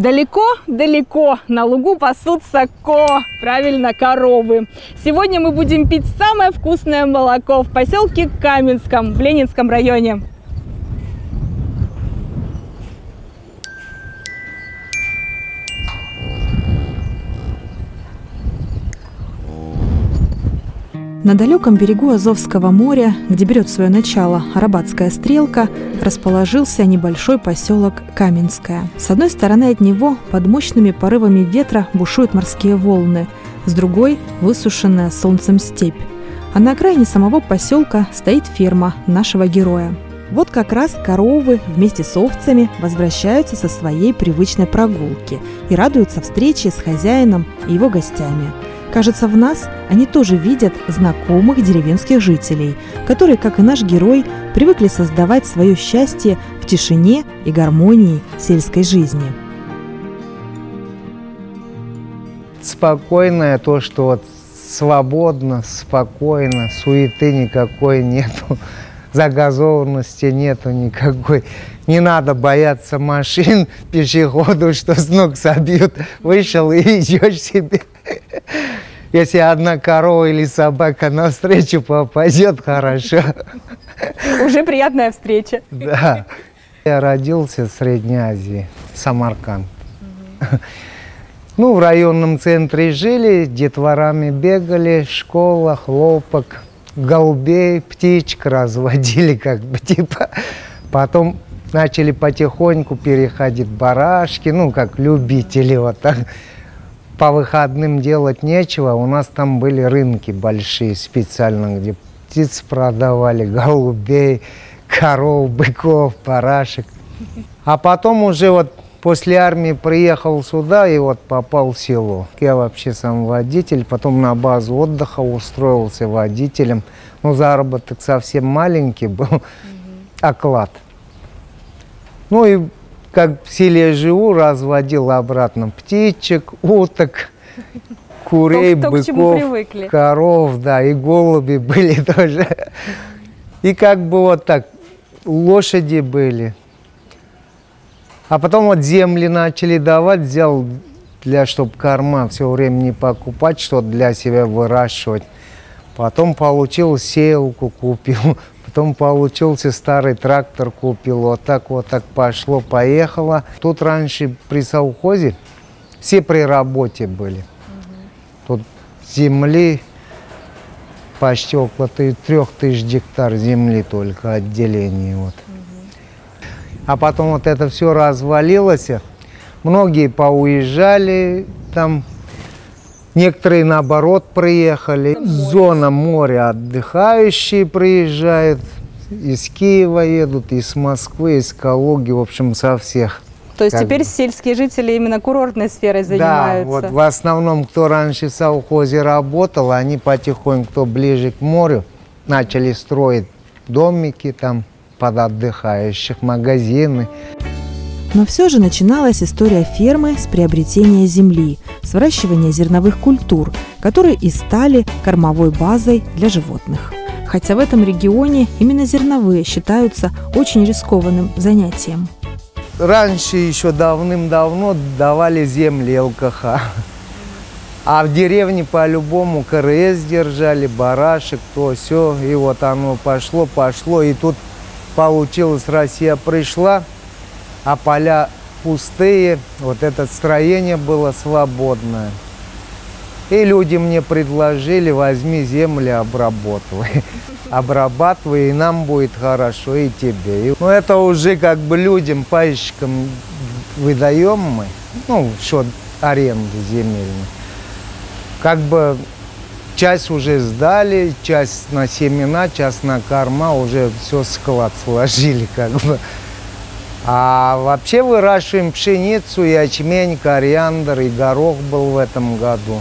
Далеко-далеко на лугу пасутся коровы. Сегодня мы будем пить самое вкусное молоко в поселке Каменском в Ленинском районе. На далеком берегу Азовского моря, где берет свое начало Арабатская стрелка, расположился небольшой поселок Каменское. С одной стороны от него под мощными порывами ветра бушуют морские волны, с другой – высушенная солнцем степь. А на окраине самого поселка стоит ферма нашего героя. Вот как раз коровы вместе с овцами возвращаются со своей привычной прогулки и радуются встрече с хозяином и его гостями. Кажется, в нас они тоже видят знакомых деревенских жителей, которые, как и наш герой, привыкли создавать свое счастье в тишине и гармонии сельской жизни. Спокойное то, что вот свободно, спокойно, суеты никакой нету, загазованности нету никакой. Не надо бояться машин, пешеходов, что с ног собьют. Вышел и идешь себе. Если одна корова или собака навстречу попадет, хорошо. Уже приятная встреча. Да. Я родился в Средней Азии, Самарканд. Ну, в районном центре жили, детворами бегали, школа, хлопок, голубей, птичек разводили, как бы, типа. Потом начали потихоньку переходить барашки, ну, как любители, вот так. По выходным делать нечего, у нас там были рынки большие специально, где птиц продавали, голубей, коров, быков, барашек. А потом уже вот после армии приехал сюда и вот попал в село. Я вообще сам водитель, потом на базу отдыха устроился водителем. Ну, заработок совсем маленький был, оклад. Ну и как в селе живу, разводил обратно птичек, уток, курей, быков, коров, да, и голуби были тоже. И как бы вот так, лошади были. А потом вот земли начали давать, взял, чтобы корма все время не покупать, что-то для себя выращивать. Потом получил сеялку, купил. Потом получился старый трактор, купил, вот так пошло, поехало. Тут раньше при совхозе все при работе были. Тут земли почти около 3000 гектар земли только отделение. Вот. А потом вот это все развалилось, многие поуезжали там. Некоторые, наоборот, приехали. Зона моря, отдыхающие приезжают. Из Киева едут, из Москвы, из Калуги, в общем, со всех. То есть теперь сельские жители именно курортной сферой занимаются? Да, вот в основном, кто раньше в совхозе работал, они потихоньку, кто ближе к морю, начали строить домики там под отдыхающих, магазины. Но все же начиналась история фермы с приобретения земли, с выращивания зерновых культур, которые и стали кормовой базой для животных. Хотя в этом регионе именно зерновые считаются очень рискованным занятием. Раньше еще давным-давно давали земли ЛКХ. А в деревне по-любому КРС держали, барашек, то все. И вот оно пошло, пошло. И тут получилось, Россия пришла. А поля пустые, вот это строение было свободное. И люди мне предложили, возьми земли, обрабатывай. Обрабатывай, и нам будет хорошо, и тебе. Ну, это уже как бы людям, пайщикам выдаем мы, ну, счет аренды земельной. Как бы часть уже сдали, часть на семена, часть на корма, уже все склад сложили, как бы. А вообще выращиваем пшеницу, ячмень, кориандр, и горох был в этом году.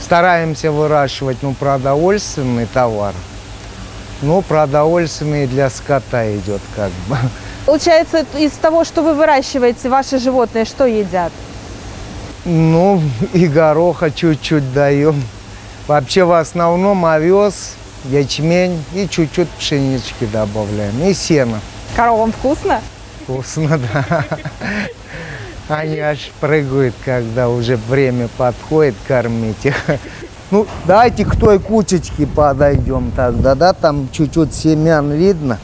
Стараемся выращивать, ну, продовольственный товар. Ну, продовольственный для скота идет, как бы. Получается, из того, что вы выращиваете, ваши животные что едят? Ну, и гороха чуть-чуть даем. Вообще, в основном овес, ячмень и чуть-чуть пшенички добавляем, и сено. Коровам вкусно? Вкусно, да. Они аж прыгают, когда уже время подходит кормить их. Ну, давайте к той кучечке подойдем тогда, да, там чуть-чуть семян видно.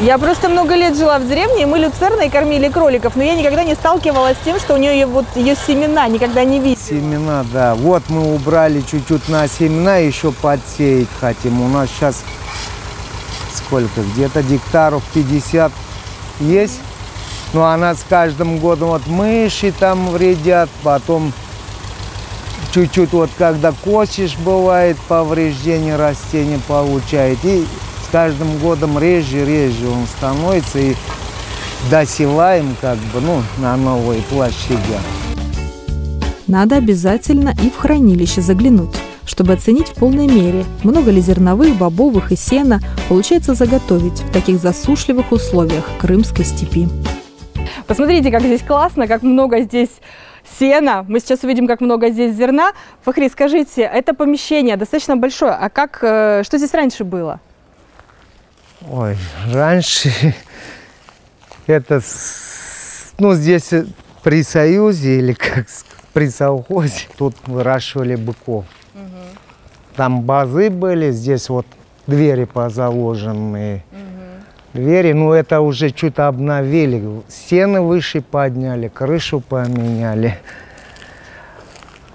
Я просто много лет жила в деревне, и мы люцерной кормили кроликов, но я никогда не сталкивалась с тем, что у нее вот ее семена, никогда не видела. Семена, да. Вот мы убрали чуть-чуть на семена, еще подсеять хотим. У нас сейчас сколько? Где-то гектаров 50 есть. Но она с каждым годом, вот мыши там вредят, потом... Чуть-чуть вот когда косишь, бывает, повреждение растения получает. И с каждым годом реже он становится. И досеваем как бы, ну, на новые площади. Надо обязательно и в хранилище заглянуть, чтобы оценить в полной мере, много ли зерновых, бобовых и сена получается заготовить в таких засушливых условиях крымской степи. Посмотрите, как здесь классно, как много здесь... сена. Мы сейчас увидим, как много здесь зерна. Фахри, скажите, это помещение достаточно большое. А как, что здесь раньше было? Ой, раньше это, ну, здесь при Союзе или как при совхозе тут выращивали быков. Угу. Там базы были, здесь вот двери позаложенные. Двери, ну это уже чуть обновили, стены выше подняли, крышу поменяли.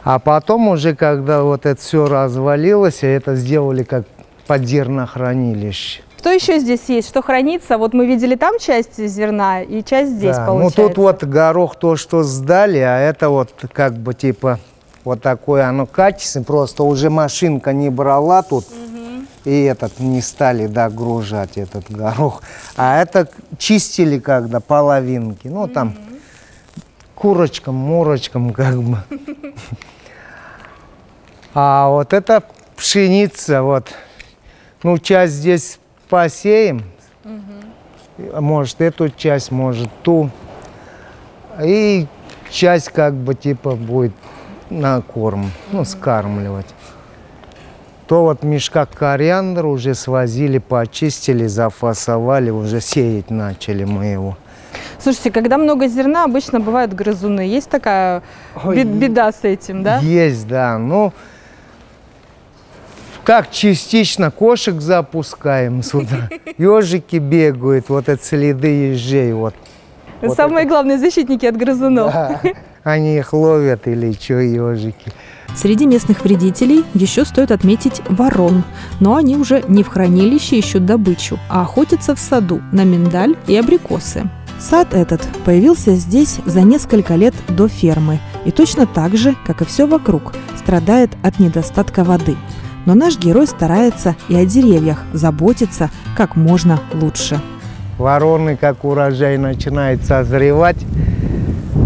А потом уже, когда вот это все развалилось, это сделали как под зернохранилище. Что еще здесь есть, что хранится? Вот мы видели там часть зерна и часть здесь, да, получается. Ну тут вот горох, то, что сдали, а это вот как бы типа вот такое оно качественное, просто уже машинка не брала тут. И этот не стали догружать, этот горох. А это чистили когда половинки. Ну, там курочкам, мурочкам как бы. А вот это пшеница. Вот. Ну, часть здесь посеем. Может, эту часть, может, ту. И часть как бы типа будет на корм, ну, скармливать. То вот в мешках кориандр уже свозили, почистили, зафасовали, уже сеять начали мы его. Слушайте, когда много зерна, обычно бывают грызуны. Есть такая беда с этим, да? Есть, да. Ну, как частично кошек запускаем сюда. Ежики бегают, вот это следы ежей. Вот. Самые главные защитники от грызунов. Да. Они их ловят или что, ежики. Среди местных вредителей еще стоит отметить ворон, но они уже не в хранилище ищут добычу, а охотятся в саду на миндаль и абрикосы. Сад этот появился здесь за несколько лет до фермы и точно так же, как и все вокруг, страдает от недостатка воды. Но наш герой старается и о деревьях заботиться как можно лучше. Вороны, как урожай начинает созревать,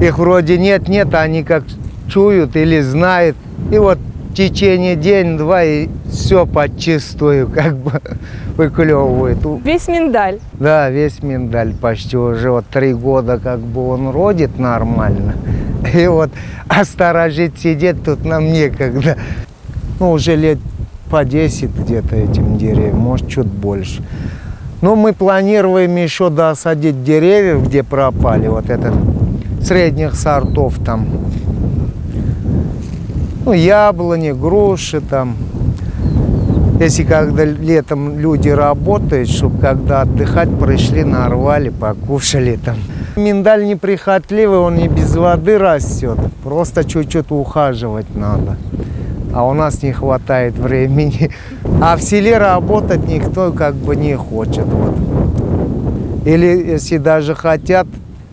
их вроде нет, они как чуют или знают. И вот в течение день-два и все подчистую как бы выклевывает. Весь миндаль? Да, весь миндаль почти уже вот 3 года как бы он родит нормально. И вот осторожить сидеть тут нам некогда. Ну уже лет по 10 где-то этим деревьям, может чуть больше. Но мы планируем еще досадить деревья, где пропали вот это средних сортов там. Ну, яблони, груши там. Если когда летом люди работают, чтобы когда отдыхать, пришли, нарвали, покушали там. Миндаль неприхотливый, он не без воды растет. Просто чуть-чуть ухаживать надо. А у нас не хватает времени. А в селе работать никто как бы не хочет. Вот. Или если даже хотят,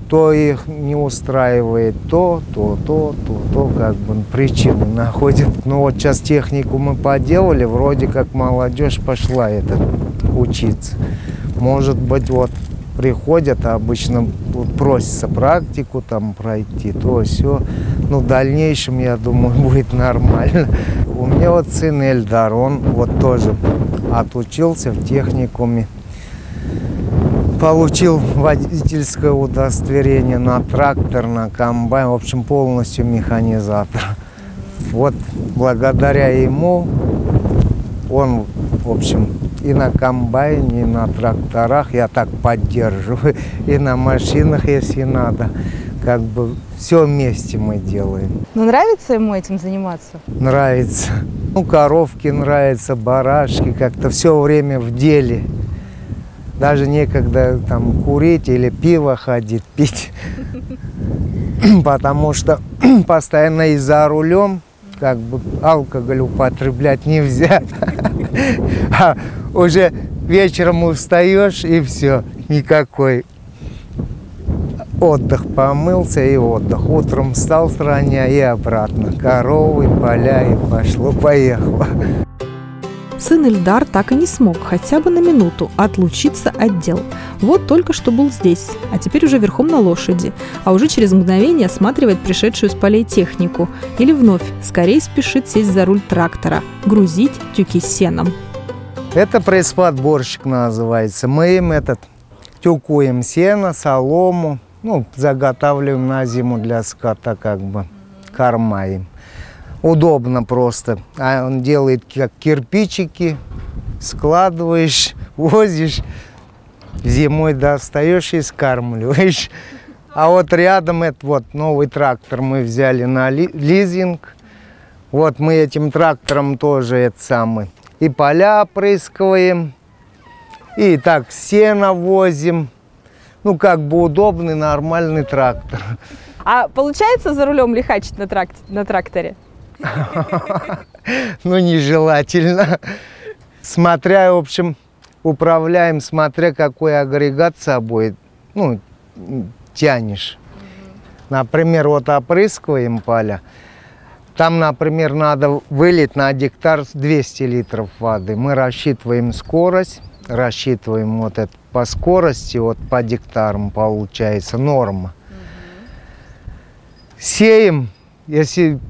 то их не устраивает то, как бы причины находят. Ну вот сейчас технику мы поделали, вроде как молодежь пошла это учиться. Может быть, вот приходят, а обычно просится практику там пройти, то все. Ну, в дальнейшем, я думаю, будет нормально. У меня вот сын Эльдар, он вот тоже отучился в техникуме. Получил водительское удостоверение на трактор, на комбайн, в общем, полностью механизатор. Вот благодаря ему он, в общем, и на комбайне, и на тракторах, я так поддерживаю, и на машинах, если надо. как бы все вместе мы делаем. Ну, нравится ему этим заниматься? Нравится. Ну, коровки нравятся, барашки, как-то все время в деле. Даже некогда там курить или пиво ходить, пить. Потому что постоянно и за рулем, как бы алкоголь употреблять нельзя. А уже вечером устаешь и все, никакой. Отдых, помылся и отдых. Утром встал с рання и обратно. Коровы, поля и пошло-поехало. Сын Ильдар так и не смог хотя бы на минуту отлучиться от дел. Вот только что был здесь, а теперь уже верхом на лошади. А уже через мгновение осматривает пришедшую с полей технику. Или вновь скорее спешит сесть за руль трактора, грузить тюки сеном. Это пресс-подборщик называется. Мы им тюкуем сено, солому. Ну, заготавливаем на зиму для скота, как бы, корма им. Удобно просто. А он делает как кирпичики, складываешь, возишь, зимой достаешь и скармливаешь. А вот рядом это вот новый трактор мы взяли на лизинг. Вот мы этим трактором тоже это самое. И поля опрыскиваем, и так сено возим. Ну, как бы удобный, нормальный трактор. А получается за рулем лихачить на тракторе? Ну, нежелательно. Смотря, в общем, управляем, смотря какой агрегат с собой, ну, тянешь. Например, вот опрыскиваем поля. Там, например, надо вылить на гектар 200 литров воды. Мы рассчитываем скорость. Рассчитываем вот это по скорости, вот по гектарам получается норма. Сеем, если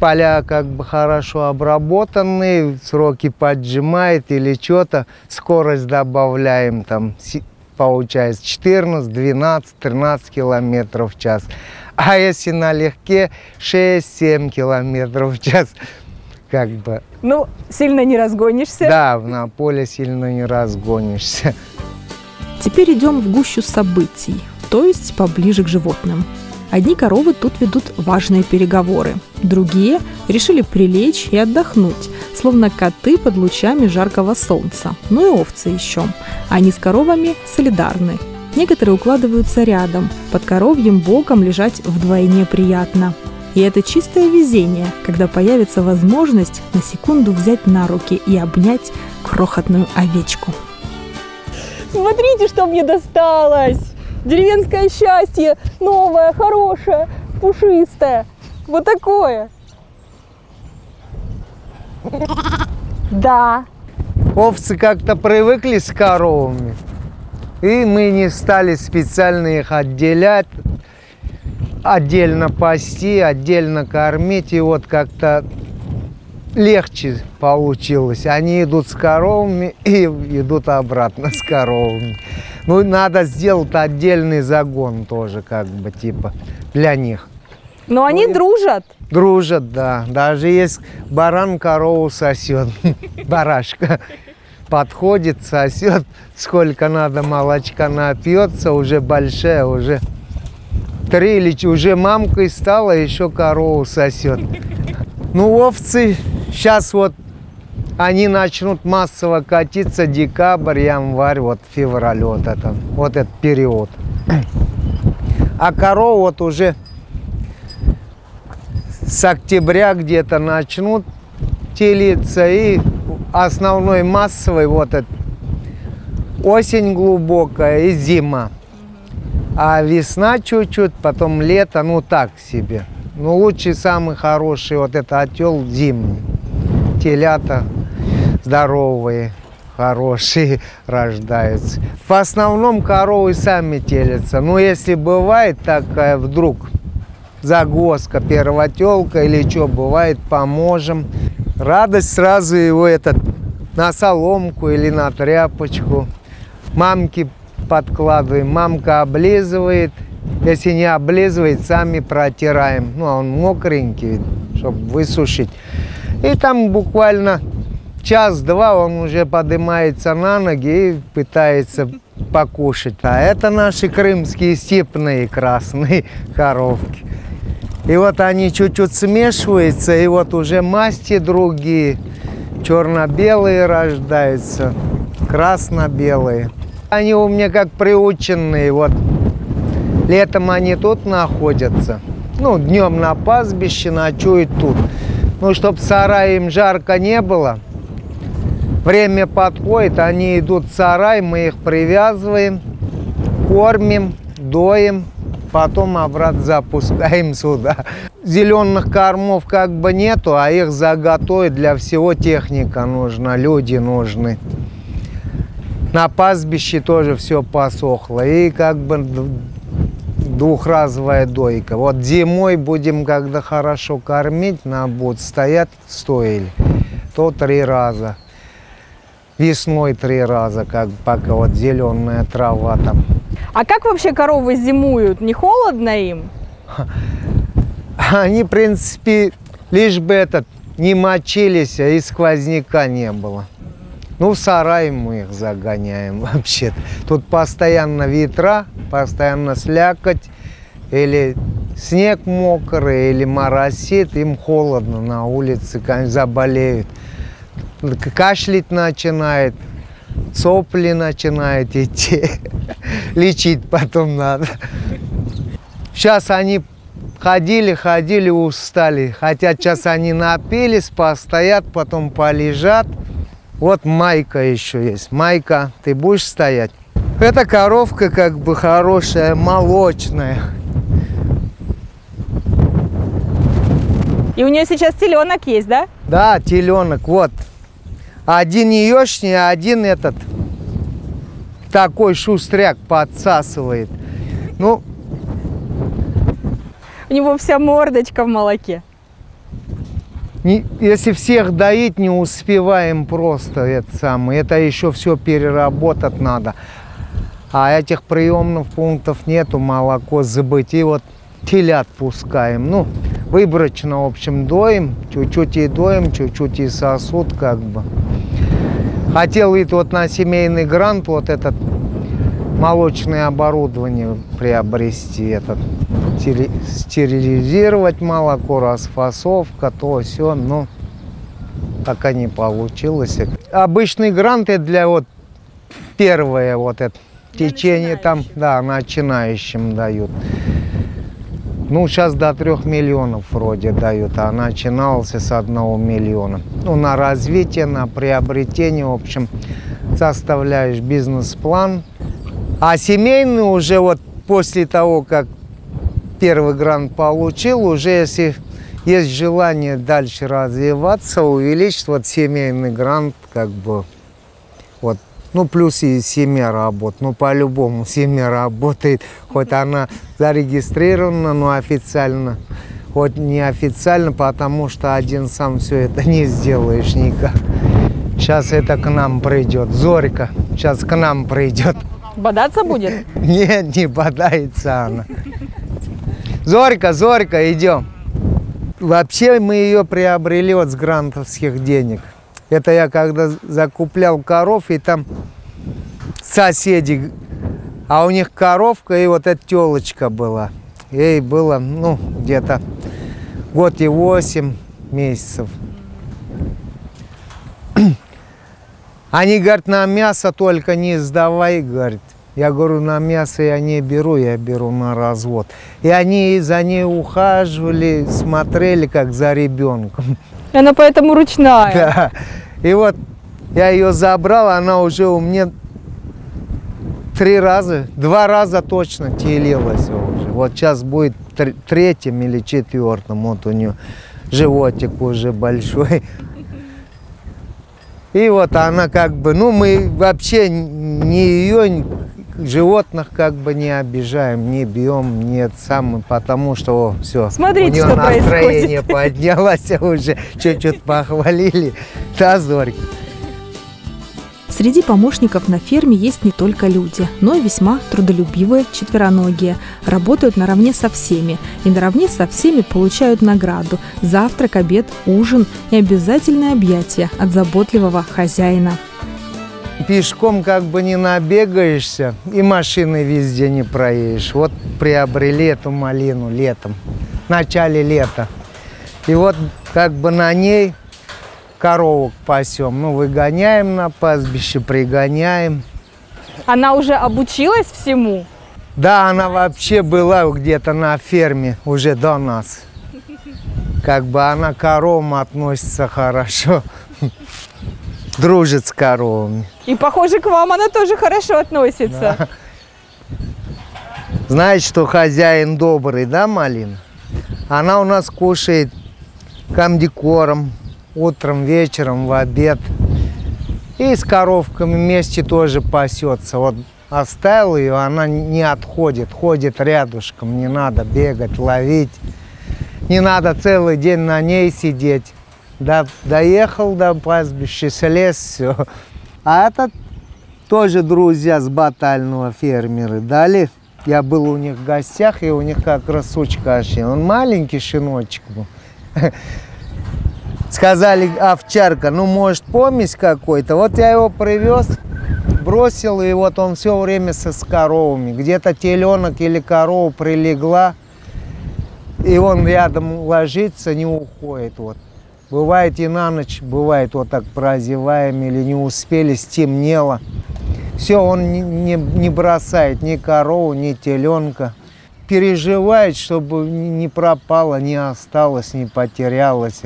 поля как бы хорошо обработаны, сроки поджимает или что-то, скорость добавляем там, получается 14, 12, 13 километров в час. А если налегке 6-7 километров в час. Как бы. Ну, сильно не разгонишься. Да, на поле сильно не разгонишься. Теперь идем в гущу событий, то есть поближе к животным. Одни коровы тут ведут важные переговоры, другие решили прилечь и отдохнуть, словно коты под лучами жаркого солнца, ну и овцы еще. Они с коровами солидарны. Некоторые укладываются рядом, под коровьим боком лежать вдвойне приятно. И это чистое везение, когда появится возможность на секунду взять на руки и обнять крохотную овечку. Смотрите, что мне досталось! Деревенское счастье! Новое, хорошее, пушистое! Вот такое! Да! Овцы как-то привыкли с коровами, и мы не стали специально их отделять. Отдельно пасти, отдельно кормить, и вот как-то легче получилось. Они идут с коровами и идут обратно с коровами. Ну, надо сделать отдельный загон тоже, как бы, типа, для них. Но они дружат? Дружат, да. Даже есть баран, корову сосет, барашка. Подходит, сосет, сколько надо молочка напьется, уже большая, уже... Три или уже мамкой стала, еще корову сосет. Ну, овцы сейчас вот, они начнут массово катиться декабрь, январь, вот февраль, вот это, вот этот период. А корову вот уже с октября где-то начнут телиться, и основной массовый вот этот осень глубокая и зима. А весна чуть-чуть, потом лето, ну так себе. Ну лучше самый хороший вот это отел зимний. Телята здоровые, хорошие рождаются. В основном коровы сами телятся. Но если бывает такая вдруг загвоздка, первотелка или что, бывает, поможем. Радость сразу его на соломку или на тряпочку. Мамки подкладываем, мамка облизывает, если не облизывает, сами протираем, ну а он мокренький, чтобы высушить. И там буквально час-два он уже поднимается на ноги и пытается покушать. А это наши крымские степные красные коровки. И вот они чуть-чуть смешиваются, и вот уже масти другие. Черно-белые рождаются, красно-белые. Они у меня как приученные, вот летом они тут находятся. Ну, днем на пастбище, ночуют тут. Ну, чтобы в сарае им жарко не было, время подходит, они идут в сарай, мы их привязываем, кормим, доим, потом обратно запускаем сюда. Зеленых кормов как бы нету, а их заготовить для всего техника нужна, люди нужны. На пастбище тоже все посохло, и как бы двухразовая дойка. Вот зимой будем, когда хорошо кормить, на будут стоять стоили, то 3 раза. Весной 3 раза, как пока вот зеленая трава там. А как вообще коровы зимуют? Не холодно им? Они, в принципе, лишь бы не мочились, а и сквозняка не было. Ну, в сарай мы их загоняем вообще-то. Тут постоянно ветра, постоянно слякоть, или снег мокрый, или моросит, им холодно на улице, конечно, заболеют. Кашлять начинает, сопли начинают идти, лечить потом надо. Сейчас они ходили, устали, хотя сейчас они напились, постоят, потом полежат. Вот Майка еще есть. Майка, ты будешь стоять? Эта коровка как бы хорошая, молочная. И у нее сейчас теленок есть, да? Да, теленок, вот. Один яичный, а один такой шустряк подсасывает. Ну, у него вся мордочка в молоке. Если всех доить, не успеваем просто это еще все переработать надо. А этих приемных пунктов нету, молоко забыть. И вот телят пускаем. Ну, выборочно, в общем, доим. Чуть-чуть и доим, чуть-чуть и сосуд как бы. Хотел ведь вот на семейный грант вот молочное оборудование приобрести, стерилизировать молоко, расфасовка, то-сё, но пока не получилось. Обычный грант это для первое течение там, да, начинающим дают. Ну, сейчас до 3 миллионов вроде дают, а начинался с 1 миллиона. Ну, на развитие, на приобретение, в общем, составляешь бизнес-план. А семейный уже после того, как первый грант получил, уже если есть желание дальше развиваться, увеличить семейный грант, как бы, ну, плюс и семья работает, ну, по-любому семья работает, хоть она зарегистрирована, но официально, хоть неофициально, потому что один сам все это не сделаешь никак. Сейчас это к нам придет, Зорька, сейчас к нам придет. Бодаться будет? Нет, не бодается она. Зорька, Зорька, идем. Вообще мы ее приобрели с грантовских денег. Это я когда закуплял коров, и там соседи, а у них коровка, и эта телочка была. Ей было, ну, где-то 1 год и 8 месяцев. Они говорят, на мясо только не сдавай, говорит. Я говорю, на мясо я не беру, я беру на развод. И они за ней ухаживали, смотрели, как за ребенком. Она поэтому ручная. Да. И вот я ее забрал, она уже у меня 2 раза точно телилась уже. Вот сейчас будет 3-м или 4-м, вот у нее животик уже большой. И вот она как бы, ну мы вообще ее... животных как бы не обижаем, не бьем, нет, потому что все. Смотрите, у нее настроение поднялось уже, чуть-чуть похвалили. Та Зорька. Среди помощников на ферме есть не только люди, но и весьма трудолюбивые четвероногие. Работают наравне со всеми. И наравне со всеми получают награду – завтрак, обед, ужин и обязательное объятие от заботливого хозяина. Пешком как бы не набегаешься и машины везде не проедешь. Вот приобрели эту малину летом, в начале лета. И вот как бы на ней коровок пасем. Ну, выгоняем на пастбище, пригоняем. Она уже обучилась всему? Да, она вообще была где-то на ферме уже до нас. Как бы она к коровам относится хорошо. Дружит с коровами. И, похоже, к вам она тоже хорошо относится. Да. Знаете, что хозяин добрый, да, малина? Она у нас кушает комдикором утром, вечером, в обед. И с коровками вместе тоже пасется. Вот оставил ее, она не отходит, ходит рядышком. Не надо бегать, ловить. Не надо целый день на ней сидеть. Да, доехал до пастбища, слез, все. А это тоже друзья с батального фермера дали. Я был у них в гостях, и у них как раз сучка. Он маленький щеночек был. Сказали, овчарка, ну, может, помесь какой-то. Вот я его привез, бросил, и вот он все время с коровами. Где-то теленок или корова прилегла, и он рядом ложится, не уходит. Вот. Бывает и на ночь, бывает вот так прозеваем или не успели, стемнело. Все, он не бросает ни корову, ни теленка. Переживает, чтобы не пропало, не осталось, не потерялось.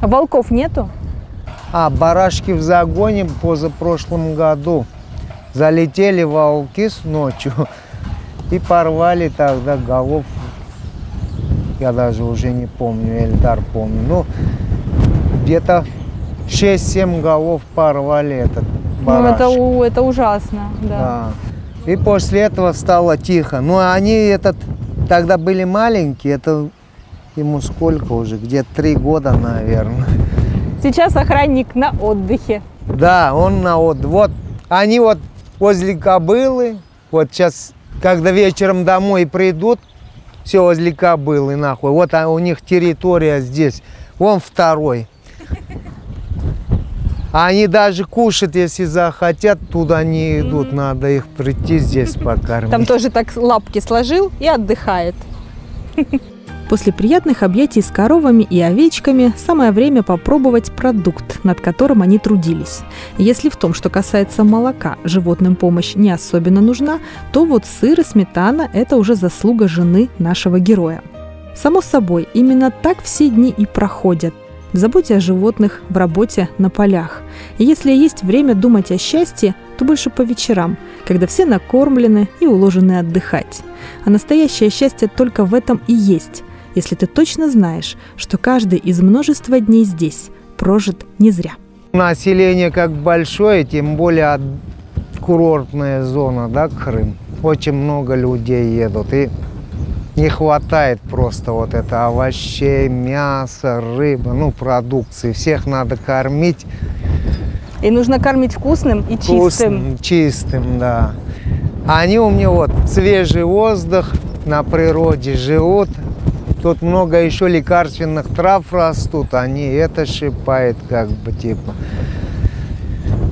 А волков нету? А, барашки в загоне позапрошлом году. Залетели волки с ночью и порвали тогда голов. Я даже уже не помню, Эльдар помню. Ну, где-то 6-7 голов порвали этот барашек. Ну, это ужасно, да. Да. И после этого стало тихо. Ну, они тогда были маленькие, это ему сколько уже? Где-то 3 года, наверное. Сейчас охранник на отдыхе. Да, он на отдыхе. Вот они вот возле кобылы, вот сейчас, когда вечером домой придут, все возле кобылы, нахуй. Вот у них территория здесь. Вон второй. Они даже кушать, если захотят, туда не идут. Надо их прийти здесь покормить. Там тоже так лапки сложил и отдыхает. После приятных объятий с коровами и овечками самое время попробовать продукт, над которым они трудились. Если в том, что касается молока, животным помощь не особенно нужна, то вот сыр и сметана – это уже заслуга жены нашего героя. Само собой, именно так все дни и проходят. В заботе о животных, в работе, на полях. И если есть время думать о счастье, то больше по вечерам, когда все накормлены и уложены отдыхать. А настоящее счастье только в этом и есть, если ты точно знаешь, что каждый из множества дней здесь прожит не зря. Население как большое, тем более курортная зона, да, Крым. Очень много людей едут, и не хватает просто вот это овощей, мяса, рыбы, ну, продукции. Всех надо кормить. И нужно кормить вкусным и чистым. Вкусным, чистым, да. Они у меня вот свежий воздух, на природе живут. Тут много еще лекарственных трав растут, они это шипают как бы типа.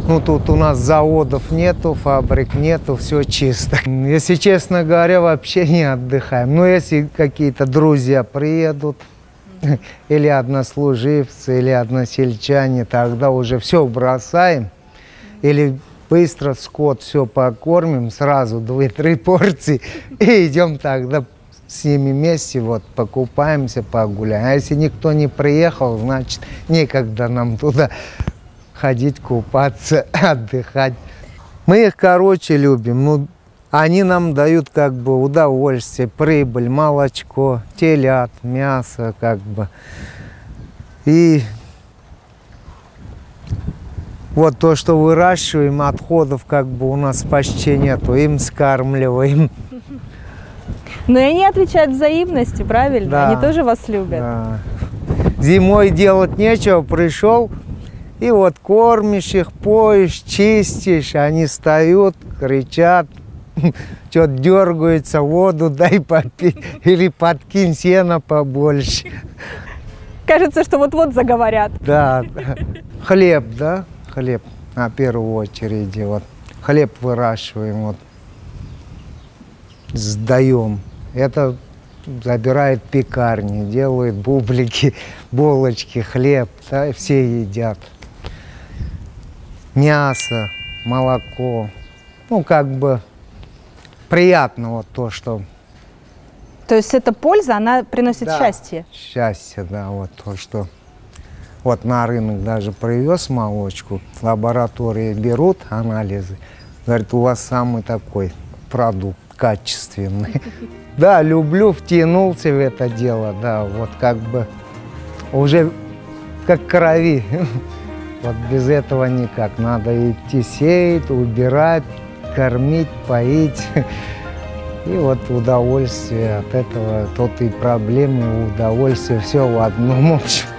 Ну, тут у нас заводов нету, фабрик нету, все чисто. Если честно говоря, вообще не отдыхаем. Ну, если какие-то друзья приедут, или однослуживцы, или односельчане, тогда уже все бросаем. Или быстро скот все покормим, сразу 2-3 порции, и идем тогда с ними вместе, вот, покупаемся, погуляем. А если никто не приехал, значит, некогда нам туда ходить, купаться, отдыхать. Мы их, короче, любим. Ну, они нам дают как бы удовольствие, прибыль, молочко, телят, мясо как бы. И вот то, что выращиваем, отходов как бы у нас почти нету, им скармливаем. Но и они отвечают взаимностью, правильно? Да, они тоже вас любят. Да. Зимой делать нечего, пришел, И вот кормишь их, поешь, чистишь, они встают, кричат, что-то дергаются, воду дай попить или подкинь сена побольше. Кажется, что вот-вот заговорят. Да. Хлеб, да? Хлеб. На первую очередь. Вот. Хлеб выращиваем, вот. Сдаем. Это забирает пекарни, делают бублики, булочки, хлеб. Да? Все едят. Мясо, молоко. Ну, как бы приятно вот то, что... То есть эта польза, она приносит, да, счастье? Счастье, да. Вот то, что... Вот на рынок даже привез молочку, лаборатории берут анализы. Говорят, у вас самый такой продукт качественный. Да, люблю, втянулся в это дело, да, вот как бы уже как крови. Вот без этого никак. Надо идти сеять, убирать, кормить, поить. И вот удовольствие от этого, тут и проблемы, и удовольствие, все в одном, в общем.